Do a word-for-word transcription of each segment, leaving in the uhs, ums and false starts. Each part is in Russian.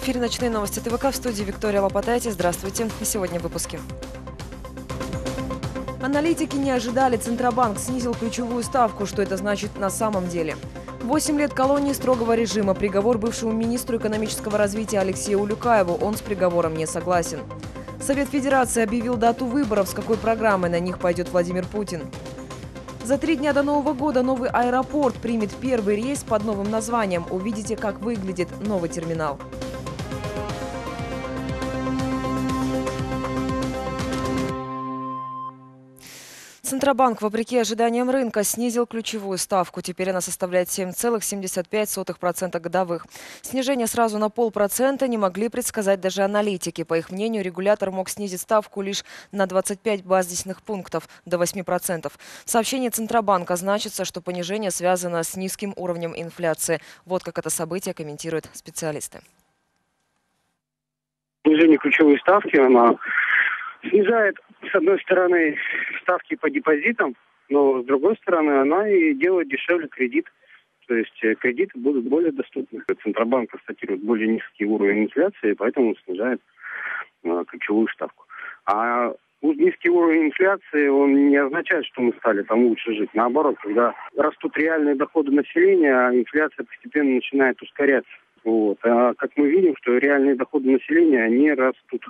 эфире «Ночные новости ТВК», в студии Виктория Лопатайте. Здравствуйте. Сегодня в выпуске. Аналитики не ожидали. Центробанк снизил ключевую ставку. Что это значит на самом деле? восемь лет колонии строгого режима. Приговор бывшему министру экономического развития Алексею Улюкаеву. Он с приговором не согласен. Совет Федерации объявил дату выборов, с какой программой на них пойдет Владимир Путин. За три дня до Нового года новый аэропорт примет первый рейс под новым названием. Увидите, как выглядит новый терминал. Центробанк, вопреки ожиданиям рынка, снизил ключевую ставку. Теперь она составляет семь целых семьдесят пять сотых процента годовых. Снижение сразу на полпроцента не могли предсказать даже аналитики. По их мнению, регулятор мог снизить ставку лишь на двадцать пять базисных пунктов, до восьми процентов. В сообщении Центробанка значится, что понижение связано с низким уровнем инфляции. Вот как это событие комментируют специалисты. Снижение ключевой ставки, она снижает, с одной стороны, ставки по депозитам, но с другой стороны, она и делает дешевле кредит. То есть кредиты будут более доступны. Центробанк констатирует более низкий уровень инфляции, поэтому снижает а, ключевую ставку. А низкий уровень инфляции, он не означает, что мы стали там лучше жить. Наоборот, когда растут реальные доходы населения, а инфляция постепенно начинает ускоряться. Вот. А как мы видим, что реальные доходы населения, они растут.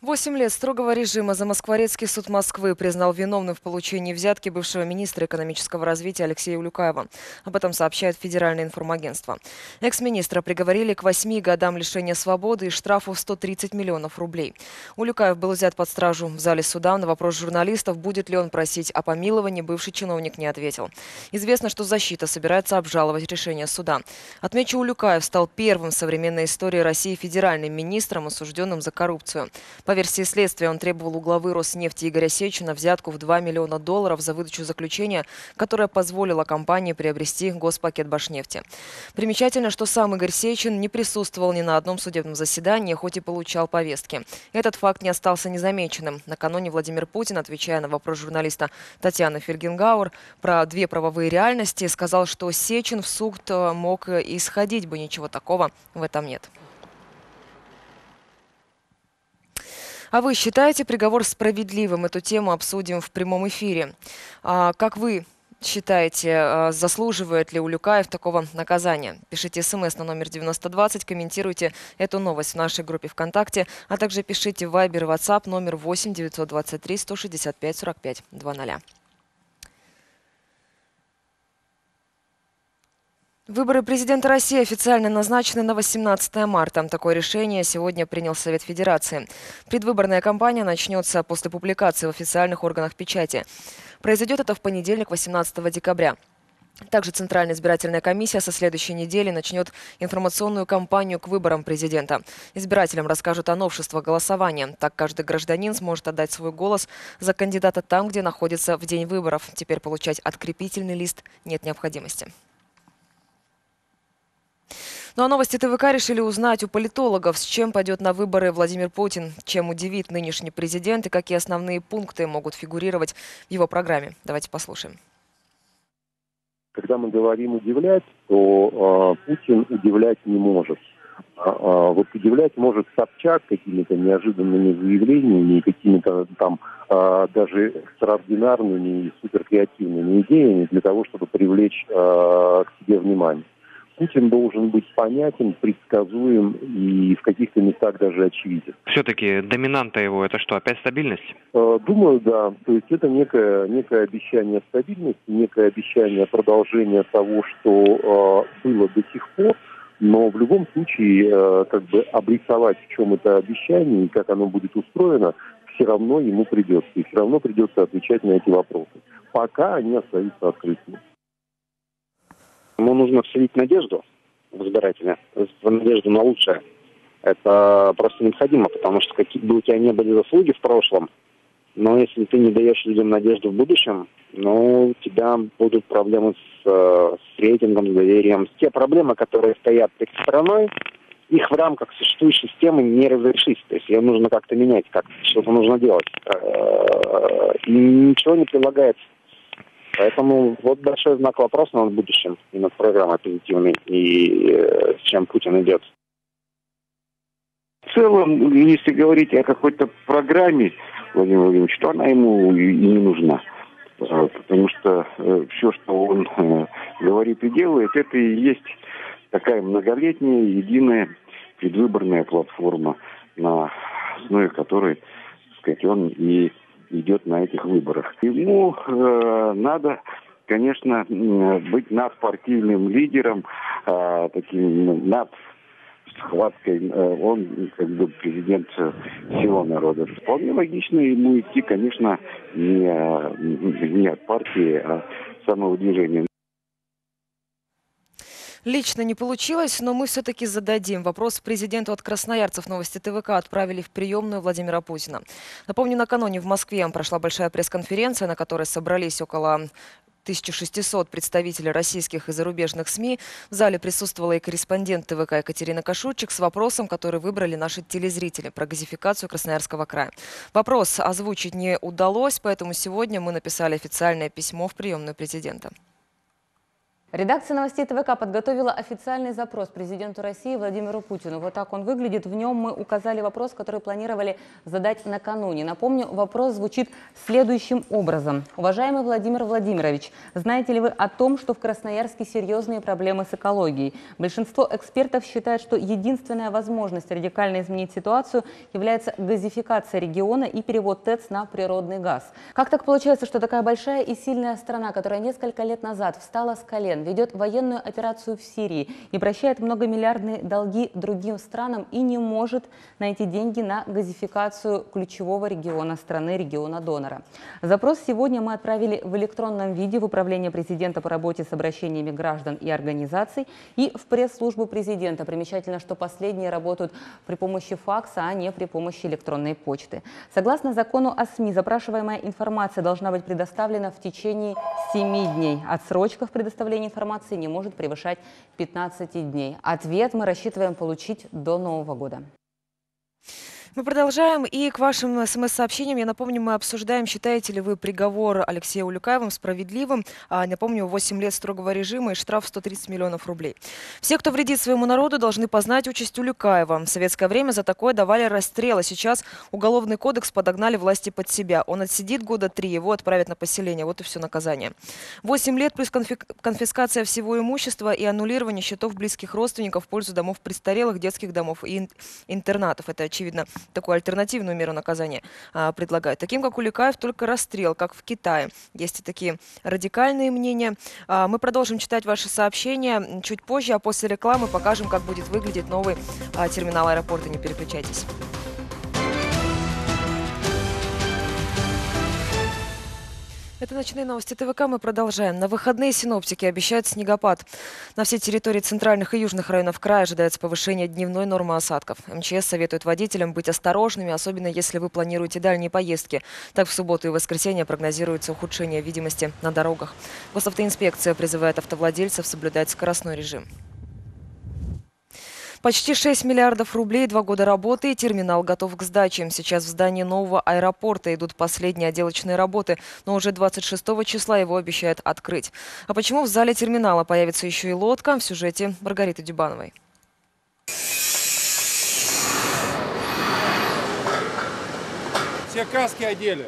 Восемь лет строгого режима Замоскворецкий суд Москвы признал виновным в получении взятки бывшего министра экономического развития Алексея Улюкаева. Об этом сообщает Федеральное информагентство. Экс-министра приговорили к восьми годам лишения свободы и штрафу в сто тридцать миллионов рублей. Улюкаев был взят под стражу. В зале суда на вопрос журналистов, будет ли он просить о помиловании, бывший чиновник не ответил. Известно, что защита собирается обжаловать решение суда. Отмечу, Улюкаев стал первым в современной истории России федеральным министром, осужденным за коррупцию. По версии следствия, он требовал у главы Роснефти Игоря Сечина взятку в два миллиона долларов за выдачу заключения, которое позволило компании приобрести госпакет Башнефти. Примечательно, что сам Игорь Сечин не присутствовал ни на одном судебном заседании, хоть и получал повестки. Этот факт не остался незамеченным. Накануне Владимир Путин, отвечая на вопрос журналиста Татьяны Фельгенгауэр про две правовые реальности, сказал, что Сечин в суд мог исходить бы, ничего такого в этом нет. А вы считаете приговор справедливым? Эту тему обсудим в прямом эфире. А как вы считаете, заслуживает ли Улюкаев такого наказания? Пишите смс на номер девяносто двадцать, комментируйте эту новость в нашей группе ВКонтакте, а также пишите в Вайбер и WhatsApp номер восемь девятьсот двадцать три сто шестьдесят пять сорок пять двадцать. Выборы президента России официально назначены на восемнадцатое марта. Такое решение сегодня принял Совет Федерации. Предвыборная кампания начнется после публикации в официальных органах печати. Произойдет это в понедельник, восемнадцатого декабря. Также Центральная избирательная комиссия со следующей недели начнет информационную кампанию к выборам президента. Избирателям расскажут о новшествах голосования. Так каждый гражданин сможет отдать свой голос за кандидата там, где находится в день выборов. Теперь получать открепительный лист нет необходимости. Ну а новости ТВК решили узнать у политологов, с чем пойдет на выборы Владимир Путин, чем удивит нынешний президент и какие основные пункты могут фигурировать в его программе. Давайте послушаем. Когда мы говорим «удивлять», то э, Путин удивлять не может. А, а, вот удивлять может Собчак какими-то неожиданными заявлениями, какими-то там а, даже экстраординарными и суперкреативными идеями для того, чтобы привлечь а, к себе внимание. Путин должен быть понятен, предсказуем и в каких-то местах даже очевиден. Все-таки доминанта его — это что, опять стабильность? Думаю, да. То есть это некое, некое обещание стабильности, некое обещание продолжения того, что э, было до сих пор, но в любом случае э, как бы обрисовать, в чем это обещание и как оно будет устроено, все равно ему придется. И все равно придется отвечать на эти вопросы. Пока они остаются открытыми. Ему нужно вселить надежду в избирателя, надежду на лучшее. Это просто необходимо, потому что какие бы у тебя не были заслуги в прошлом, но если ты не даешь людям надежду в будущем, ну, у тебя будут проблемы с, с рейтингом, с доверием. Те проблемы, которые стоят перед страной, их в рамках существующей системы не разрешить. То есть ее нужно как-то менять, как-то что-то нужно делать. И ничего не прилагается. Поэтому вот большой знак вопроса над будущим и над программой позитивной, и э, с чем Путин идет. В целом, если говорить о какой-то программе Владимира Владимировича, то она ему и не нужна. Потому что все, что он говорит и делает, это и есть такая многолетняя, единая предвыборная платформа, на основе которой, так сказать, он и идет на этих выборах. Ему э, надо, конечно, быть надпартийным лидером, э, таким над схваткой. Он как бы президент всего народа. Вполне логично ему идти, конечно, не, не от партии, а от самого движения. Лично не получилось, но мы все-таки зададим вопрос президенту от красноярцев. Новости ТВК отправили в приемную Владимира Путина. Напомню, накануне в Москве прошла большая пресс-конференция, на которой собрались около тысячи шестисот представителей российских и зарубежных СМИ. В зале присутствовала и корреспондент ТВК Екатерина Кашурчик с вопросом, который выбрали наши телезрители, про газификацию Красноярского края. Вопрос озвучить не удалось, поэтому сегодня мы написали официальное письмо в приемную президента. Редакция новостей ТВК подготовила официальный запрос президенту России Владимиру Путину. Вот так он выглядит. В нем мы указали вопрос, который планировали задать накануне. Напомню, вопрос звучит следующим образом. Уважаемый Владимир Владимирович, знаете ли вы о том, что в Красноярске серьезные проблемы с экологией? Большинство экспертов считает, что единственная возможность радикально изменить ситуацию является газификация региона и перевод ТЭЦ на природный газ. Как так получается, что такая большая и сильная страна, которая несколько лет назад встала с колен, ведет военную операцию в Сирии и прощает многомиллиардные долги другим странам, и не может найти деньги на газификацию ключевого региона страны, региона-донора? Запрос сегодня мы отправили в электронном виде в Управление президента по работе с обращениями граждан и организаций и в пресс-службу президента. Примечательно, что последние работают при помощи факса, а не при помощи электронной почты. Согласно закону о СМИ, запрашиваемая информация должна быть предоставлена в течение семи дней. Отсрочка в предоставлении информации не может превышать пятнадцати дней. Ответ мы рассчитываем получить до Нового года. Мы продолжаем. И к вашим смс-сообщениям, я напомню, мы обсуждаем, считаете ли вы приговор Алексея Улюкаева справедливым. А, напомню, восемь лет строгого режима и штраф сто тридцать миллионов рублей. Все, кто вредит своему народу, должны познать участь Улюкаева. В советское время за такое давали расстрел. А сейчас уголовный кодекс подогнали власти под себя. Он отсидит года три, его отправят на поселение. Вот и все наказание. восемь лет плюс конфискация всего имущества и аннулирование счетов близких родственников в пользу домов престарелых, детских домов и интернатов. Это очевидно. Такую альтернативную меру наказания а, предлагают. Таким, как Улюкаев, только расстрел, как в Китае. Есть и такие радикальные мнения. А, мы продолжим читать ваши сообщения чуть позже, а после рекламы покажем, как будет выглядеть новый а, терминал аэропорта. Не переключайтесь. Это ночные новости ТВК. Мы продолжаем. На выходные синоптики обещают снегопад. На всей территории центральных и южных районов края ожидается повышение дневной нормы осадков. МЧС советует водителям быть осторожными, особенно если вы планируете дальние поездки. Так, в субботу и воскресенье прогнозируется ухудшение видимости на дорогах. Госавтоинспекция призывает автовладельцев соблюдать скоростной режим. Почти шесть миллиардов рублей, два года работы, и терминал готов к сдаче. Сейчас в здании нового аэропорта идут последние отделочные работы, но уже двадцать шестого числа его обещают открыть. А почему в зале терминала появится еще и лодка, в сюжете Маргариты Дюбановой. Все каски одели.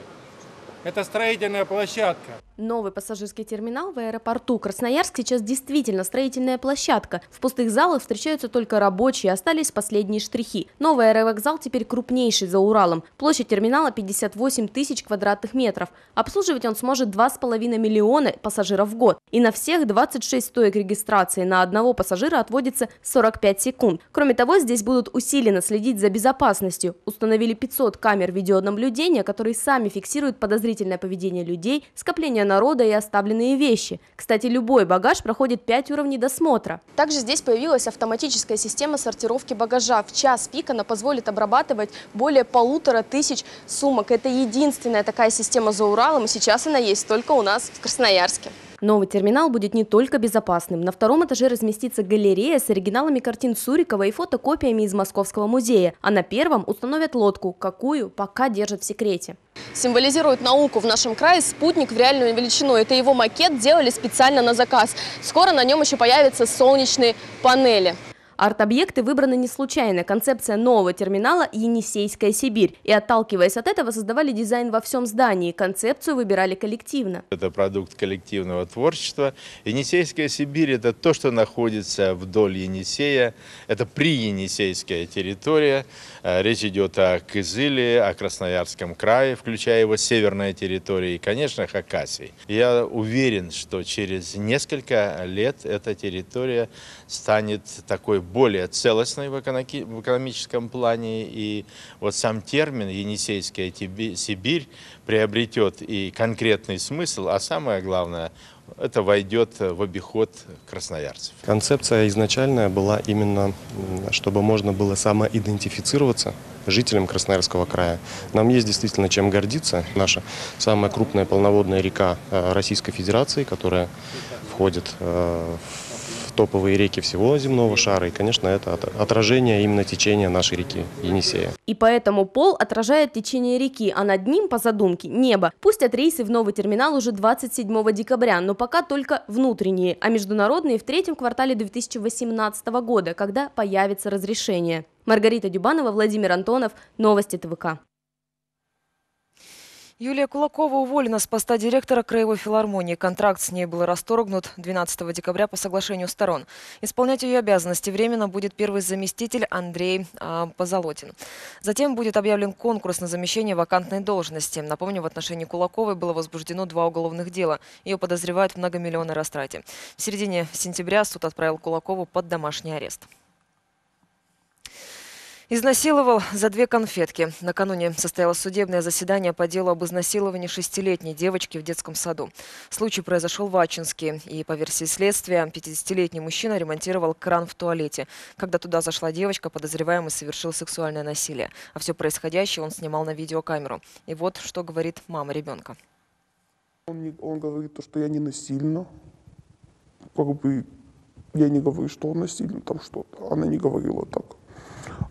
Это строительная площадка. Новый пассажирский терминал в аэропорту Красноярск сейчас действительно строительная площадка. В пустых залах встречаются только рабочие, остались последние штрихи. Новый аэровокзал теперь крупнейший за Уралом. Площадь терминала пятьдесят восемь тысяч квадратных метров. Обслуживать он сможет два с половиной миллиона пассажиров в год. И на всех двадцать шесть стоек регистрации на одного пассажира отводится сорок пять секунд. Кроме того, здесь будут усиленно следить за безопасностью. Установили пятьсот камер видеонаблюдения, которые сами фиксируют подозрительные поведение людей, скопление народа и оставленные вещи. Кстати, любой багаж проходит пять уровней досмотра. Также здесь появилась автоматическая система сортировки багажа. В час пик она позволит обрабатывать более полутора тысяч сумок. Это единственная такая система за Уралом, и сейчас она есть только у нас в Красноярске. Новый терминал будет не только безопасным. На втором этаже разместится галерея с оригиналами картин Сурикова и фотокопиями из Московского музея. А на первом установят лодку, какую пока держат в секрете. Символизирует науку в нашем крае спутник в реальную величину. Это его макет делали специально на заказ. Скоро на нем еще появятся солнечные панели. Арт-объекты выбраны не случайно. Концепция нового терминала – Енисейская Сибирь. И, отталкиваясь от этого, создавали дизайн во всем здании. Концепцию выбирали коллективно. Это продукт коллективного творчества. Енисейская Сибирь – это то, что находится вдоль Енисея. Это приенисейская территория. Речь идет о Кызыле, о Красноярском крае, включая его северные территории и, конечно, Хакасии. Я уверен, что через несколько лет эта территория станет такой более целостной в экономическом плане. И вот сам термин «Енисейская Сибирь» приобретет и конкретный смысл, а самое главное – это войдет в обиход красноярцев. Концепция изначальная была именно, чтобы можно было самоидентифицироваться жителям Красноярского края. Нам есть действительно чем гордиться. Наша самая крупная полноводная река Российской Федерации, которая входит в топовые реки всего земного шара. И, конечно, это отражение именно течения нашей реки Енисея. И поэтому пол отражает течение реки, а над ним, по задумке, небо. Пустят рейсы в новый терминал уже двадцать седьмого декабря, но пока только внутренние, а международные в третьем квартале две тысячи восемнадцатого года, когда появится разрешение. Маргарита Дюбанова, Владимир Антонов, новости ТВК. Юлия Кулакова уволена с поста директора Краевой филармонии. Контракт с ней был расторгнут двенадцатого декабря по соглашению сторон. Исполнять ее обязанности временно будет первый заместитель Андрей э, Пазалотин. Затем будет объявлен конкурс на замещение вакантной должности. Напомню, в отношении Кулаковой было возбуждено два уголовных дела. Ее подозревают в многомиллионной растрате. В середине сентября суд отправил Кулакову под домашний арест. Изнасиловал за две конфетки. Накануне состоялось судебное заседание по делу об изнасиловании шестилетней девочки в детском саду. Случай произошел в Ачинске. И, по версии следствия, пятидесятилетний мужчина ремонтировал кран в туалете. Когда туда зашла девочка, подозреваемый совершил сексуальное насилие. А все происходящее он снимал на видеокамеру. И вот что говорит мама ребенка. Он, он говорит, что я не насильно. Как бы я не говорю, что он насильно, там что-то. Она не говорила так.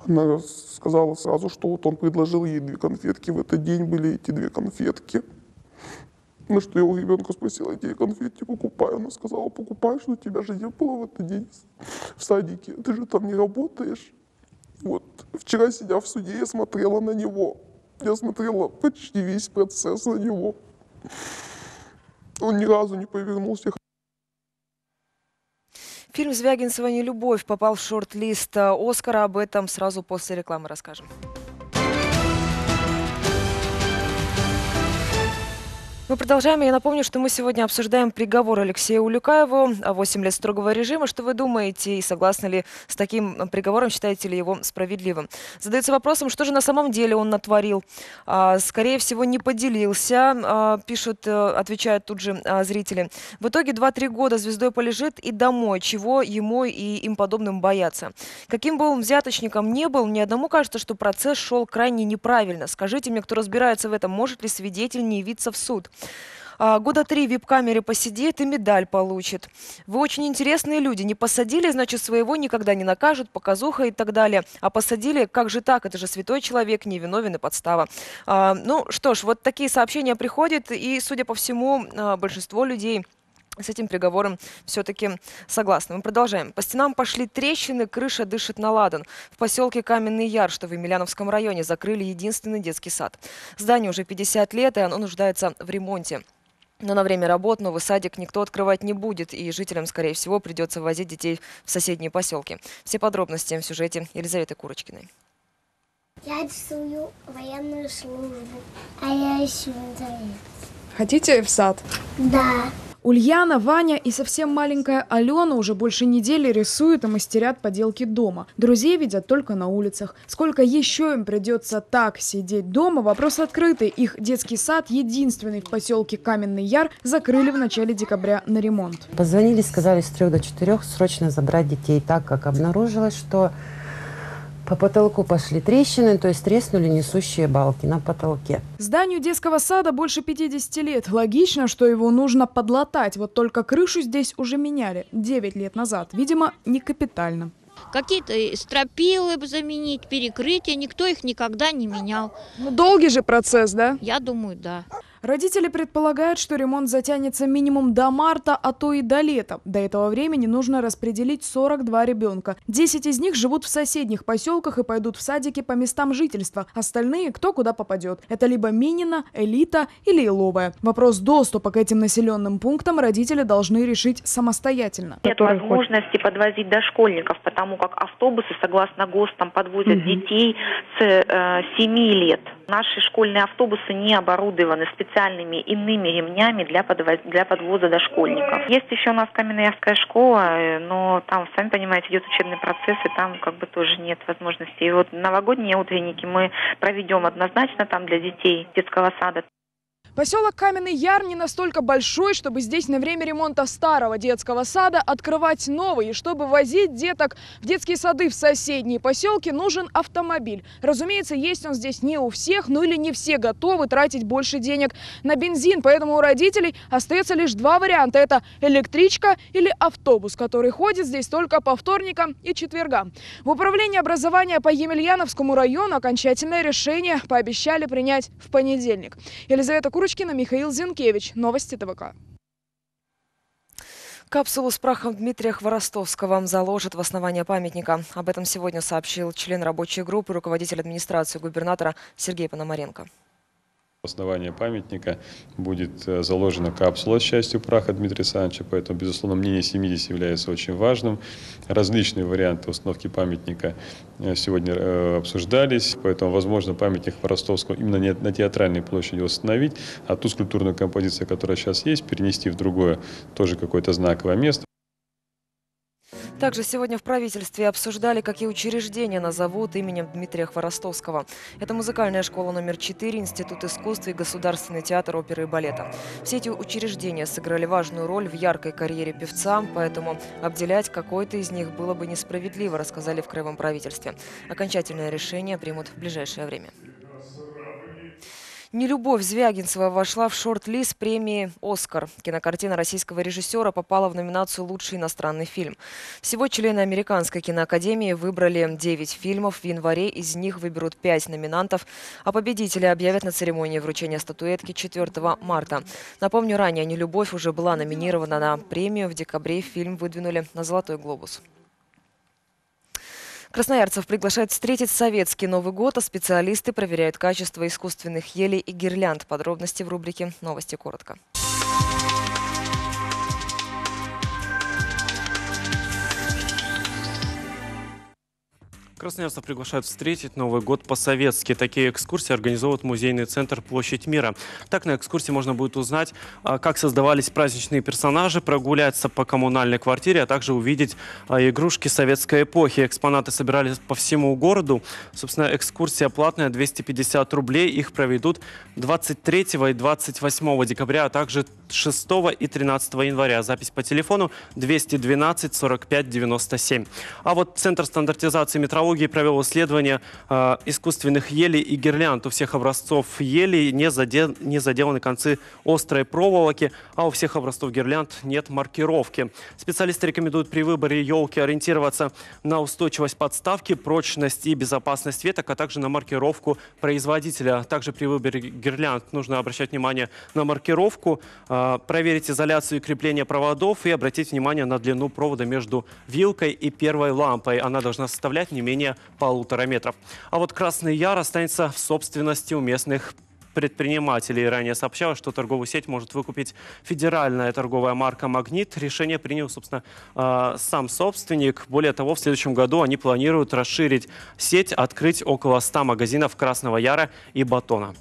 Она сказала сразу, что вот он предложил ей две конфетки. В этот день были эти две конфетки. На что я у ребенка спросила, я тебе конфетки покупаю. Она сказала, покупаешь, но тебя же не было в этот день в садике. Ты же там не работаешь. Вот вчера, сидя в суде, я смотрела на него. Я смотрела почти весь процесс на него. Он ни разу не повернулся. Фильм Звягинцева «Нелюбовь» попал в шорт-лист «Оскара». Об этом сразу после рекламы расскажем. Мы продолжаем. Я напомню, что мы сегодня обсуждаем приговор Алексея Улюкаеву. восемь лет строгого режима. Что вы думаете и согласны ли с таким приговором? Считаете ли его справедливым? Задается вопросом, что же на самом деле он натворил. Скорее всего, не поделился, пишут, отвечают тут же зрители. В итоге два-три года звездой полежит и домой, чего ему и им подобным боятся. Каким бы он взяточником ни был, ни одному кажется, что процесс шел крайне неправильно. Скажите мне, кто разбирается в этом, может ли свидетель не явиться в суд? Года три в вип-камере посидит и медаль получит. Вы очень интересные люди. Не посадили, значит, своего никогда не накажут, показуха и так далее. А посадили, как же так? Это же святой человек, невиновен и подстава. А, ну что ж, вот такие сообщения приходят. И, судя по всему, большинство людей с этим приговором все-таки согласны. Мы продолжаем. По стенам пошли трещины, крыша дышит на ладан. В поселке Каменный Яр, что в Емельяновском районе, закрыли единственный детский сад. Зданию уже пятьдесят лет, и оно нуждается в ремонте. Но на время работ новый садик никто открывать не будет, и жителям, скорее всего, придется возить детей в соседние поселки. Все подробности в сюжете Елизаветы Курочкиной. Я рисую военную службу, а я еще медалист. Хотите в сад? Да. Ульяна, Ваня и совсем маленькая Алена уже больше недели рисуют и мастерят поделки дома. Друзей видят только на улицах. Сколько еще им придется так сидеть дома? Вопрос открытый. Их детский сад, единственный в поселке Каменный Яр, закрыли в начале декабря на ремонт. Позвонили, сказали с трех до четырех срочно забрать детей, так как обнаружилось, что По потолку пошли трещины, то есть треснули несущие балки на потолке. Зданию детского сада больше пятидесяти лет. Логично, что его нужно подлатать. Вот только крышу здесь уже меняли девять лет назад. Видимо, не капитально. Какие-то стропилы заменить, перекрытия, никто их никогда не менял. Ну, долгий же процесс, да? Я думаю, да. Родители предполагают, что ремонт затянется минимум до марта, а то и до лета. До этого времени нужно распределить сорок два ребенка. десять из них живут в соседних поселках и пойдут в садики по местам жительства. Остальные кто куда попадет. Это либо Минина, Элита или Иловая. Вопрос доступа к этим населенным пунктам родители должны решить самостоятельно. Нет возможности подвозить дошкольников, потому как автобусы, согласно ГОСТ, там подвозят угу. детей с э, семи лет. Наши школьные автобусы не оборудованы специальными иными ремнями для, подвоз, для подвоза дошкольников. Есть еще у нас Каменноярская школа, но там, сами понимаете, идет учебный процесс, и там как бы тоже нет возможности. И вот новогодние утренники мы проведем однозначно там для детей детского сада. Поселок Каменный Яр не настолько большой, чтобы здесь на время ремонта старого детского сада открывать новый. И чтобы возить деток в детские сады в соседние поселки, нужен автомобиль. Разумеется, есть он здесь не у всех, ну или не все готовы тратить больше денег на бензин. Поэтому у родителей остается лишь два варианта. Это электричка или автобус, который ходит здесь только по вторникам и четвергам. В управлении образования по Емельяновскому району окончательное решение пообещали принять в понедельник. Елизавета Курбина. Михаил Зинкевич. Новости ТВК. Капсулу с прахом Дмитрия Хворостовского заложат в основание памятника. Об этом сегодня сообщил член рабочей группы, руководитель администрации губернатора Сергей Пономаренко. В основании памятника будет заложена капсула с частью праха Дмитрия Александровича, поэтому, безусловно, мнение семьи здесь является очень важным. Различные варианты установки памятника сегодня обсуждались, поэтому, возможно, памятник Хворостовского именно не на Театральной площади установить, а ту скульптурную композицию, которая сейчас есть, перенести в другое, тоже какое-то знаковое место. Также сегодня в правительстве обсуждали, какие учреждения назовут именем Дмитрия Хворостовского. Это музыкальная школа номер четыре, Институт искусств и Государственный театр оперы и балета. Все эти учреждения сыграли важную роль в яркой карьере певца, поэтому обделять какой-то из них было бы несправедливо, рассказали в краевом правительстве. Окончательное решение примут в ближайшее время. «Нелюбовь» Звягинцева вошла в шорт-лист премии «Оскар». Кинокартина российского режиссера попала в номинацию «Лучший иностранный фильм». Всего члены Американской киноакадемии выбрали девять фильмов. В январе из них выберут пять номинантов, а победителя объявят на церемонии вручения статуэтки четвёртого марта. Напомню, ранее «Нелюбовь» уже была номинирована на премию. В декабре фильм выдвинули на «Золотой глобус». Красноярцев приглашают встретить советский Новый год, а специалисты проверяют качество искусственных елей и гирлянд. Подробности в рубрике «Новости коротко». Красноярцев приглашают встретить Новый год по-советски. Такие экскурсии организовывает музейный центр «Площадь мира». Так на экскурсии можно будет узнать, как создавались праздничные персонажи, прогуляться по коммунальной квартире, а также увидеть игрушки советской эпохи. Экспонаты собирались по всему городу. Собственно, экскурсия платная, двести пятьдесят рублей. Их проведут двадцать третьего и двадцать восьмого декабря, а также шестого и тринадцатого января. Запись по телефону двести двенадцать сорок пять девяносто семь. А вот Центр стандартизации метрологии провел исследование э, искусственных елей и гирлянд. У всех образцов елей не, задел, не заделаны концы острой проволоки, а у всех образцов гирлянд нет маркировки. Специалисты рекомендуют при выборе елки ориентироваться на устойчивость подставки, прочность и безопасность веток, а также на маркировку производителя. Также при выборе гирлянд нужно обращать внимание на маркировку, э, проверить изоляцию и крепление проводов и обратить внимание на длину провода между вилкой и первой лампой. Она должна составлять не менее полутора метров. А вот Красный Яр останется в собственности у местных предпринимателей. Ранее сообщалось, что торговую сеть может выкупить федеральная торговая марка «Магнит». Решение принял, собственно, сам собственник. Более того, в следующем году они планируют расширить сеть, открыть около ста магазинов Красного Яра и Батона.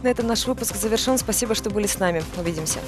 На этом наш выпуск завершен. Спасибо, что были с нами. Увидимся.